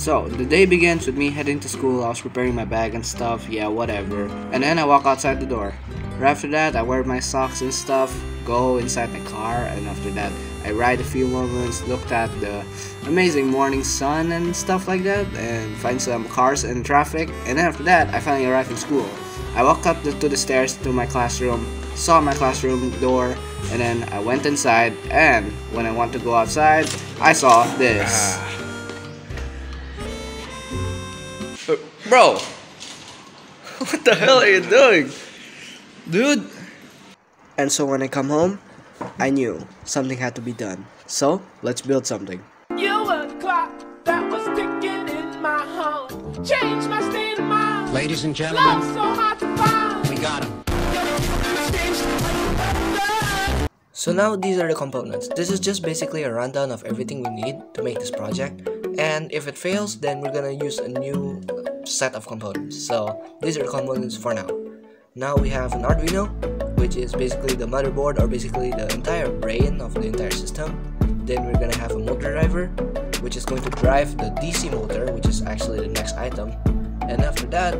So the day begins with me heading to school. I was preparing my bag and stuff, yeah, whatever. And then I walk outside the door. Right after that, I wear my socks and stuff, go inside my car, and after that, I ride a few moments, looked at the amazing morning sun and stuff like that, and find some cars and traffic, and then after that, I finally arrived in school. I walked up to the stairs to my classroom, saw my classroom door, and then I went inside, and when I want to go outside, I saw this. Bro! What the hell are you doing? Dude! And so when I come home, I knew something had to be done. So, let's build something. You were the clock that was ticking in my home. Change my state of mind. Ladies and gentlemen, so hard to find. We got him. So now these are the components. This is just basically a rundown of everything we need to make this project. And if it fails, then we're gonna use a new set of components. So, these are the components for now. Now we have an Arduino, which is basically the motherboard, or basically the entire brain of the entire system. Then we're gonna have a motor driver, which is going to drive the DC motor, which is actually the next item. And after that,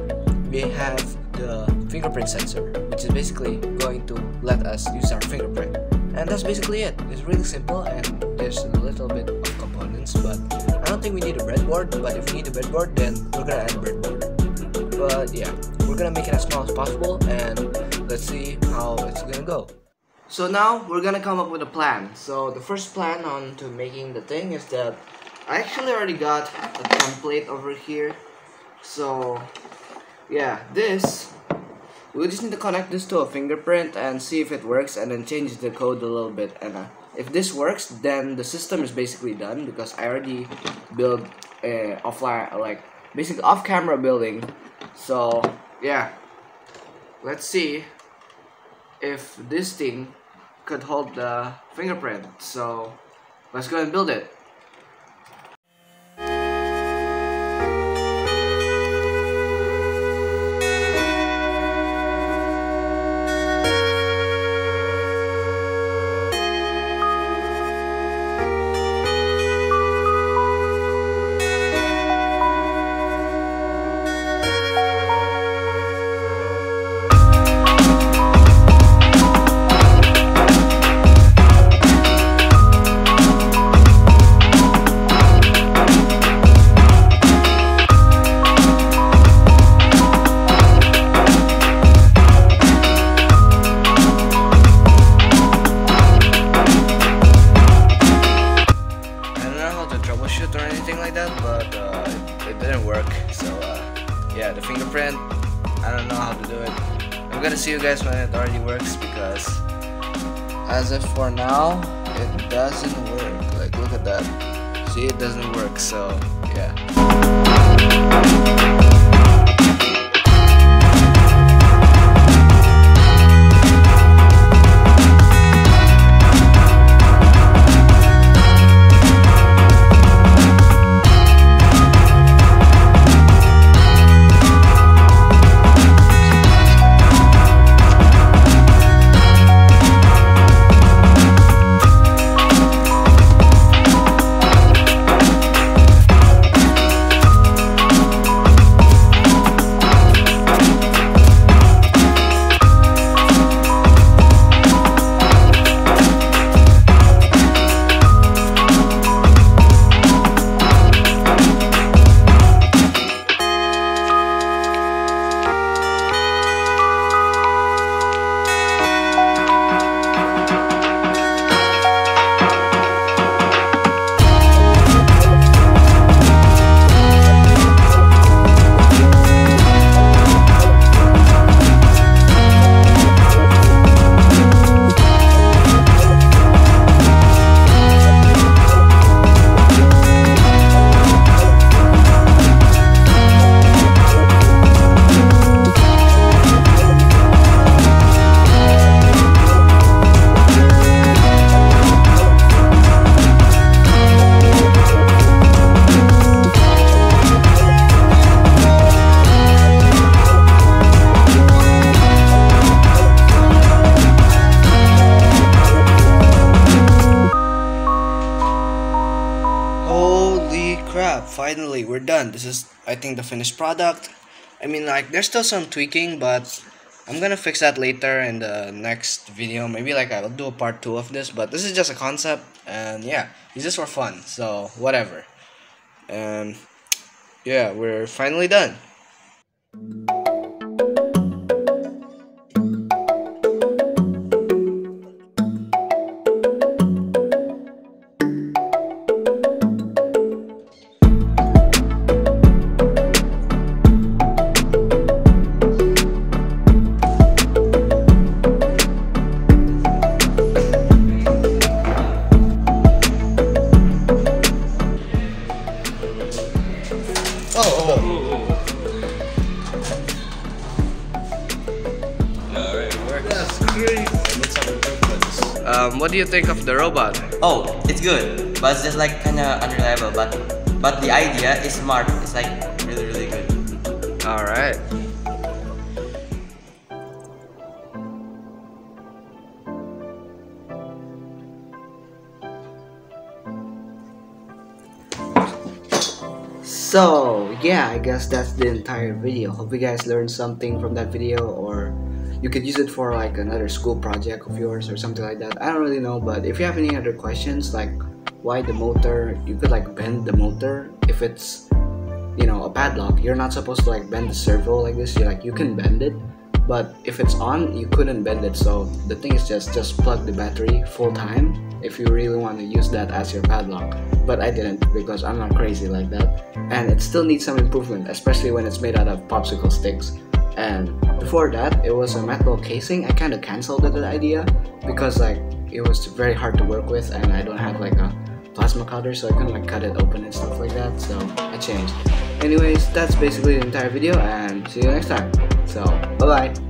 we have the fingerprint sensor, which is basically going to let us use our fingerprint. And that's basically it. It's really simple, and there's a little bit of components, but I don't think we need a breadboard, but if we need a breadboard, then we're gonna add a breadboard. But yeah, we're gonna make it as small as possible, and let's see how it's gonna go. So now we're gonna come up with a plan. So the first plan on to making the thing is that I actually already got a template over here. So yeah, this, we just need to connect this to a fingerprint and see if it works, and then change the code a little bit. And if this works, then the system is basically done, because I already built offline, like basically off camera building. So yeah, let's see if this thing could hold the fingerprint. So let's go and build it. Troubleshoot or anything like that, but it didn't work. So yeah, the fingerprint, I don't know how to do it. I'm gonna see you guys when it already works, because as if for now it doesn't work. Like, look at that, see, it doesn't work. So yeah. yeah, finally we're done. This is, I think, the finished product. I mean, like, there's still some tweaking, but I'm gonna fix that later in the next video. Maybe like I'll do a part 2 of this, but this is just a concept, and yeah, it's just for fun, so whatever. Yeah, we're finally done. What do you think of the robot? Oh, it's good, but it's just like kind of unreliable, but the idea is smart. It's like really, really good. Alright. So yeah, I guess that's the entire video. Hope you guys learned something from that video, or you could use it for like another school project of yours or something like that. I don't really know, but if you have any other questions, like why the motor, you could like bend the motor if it's, you know, a padlock. You're not supposed to like bend the servo like this. You're like, you can bend it, but if it's on, you couldn't bend it. So the thing is just plug the battery full time if you really want to use that as your padlock. But I didn't, because I'm not crazy like that, and it still needs some improvement, especially when it's made out of popsicle sticks. And before that, it was a metal casing. I kind of cancelled that idea because like it was very hard to work with, and I don't have like a plasma cutter, so I couldn't like cut it open and stuff like that, so I changed. Anyways, that's basically the entire video, and see you next time. So bye bye.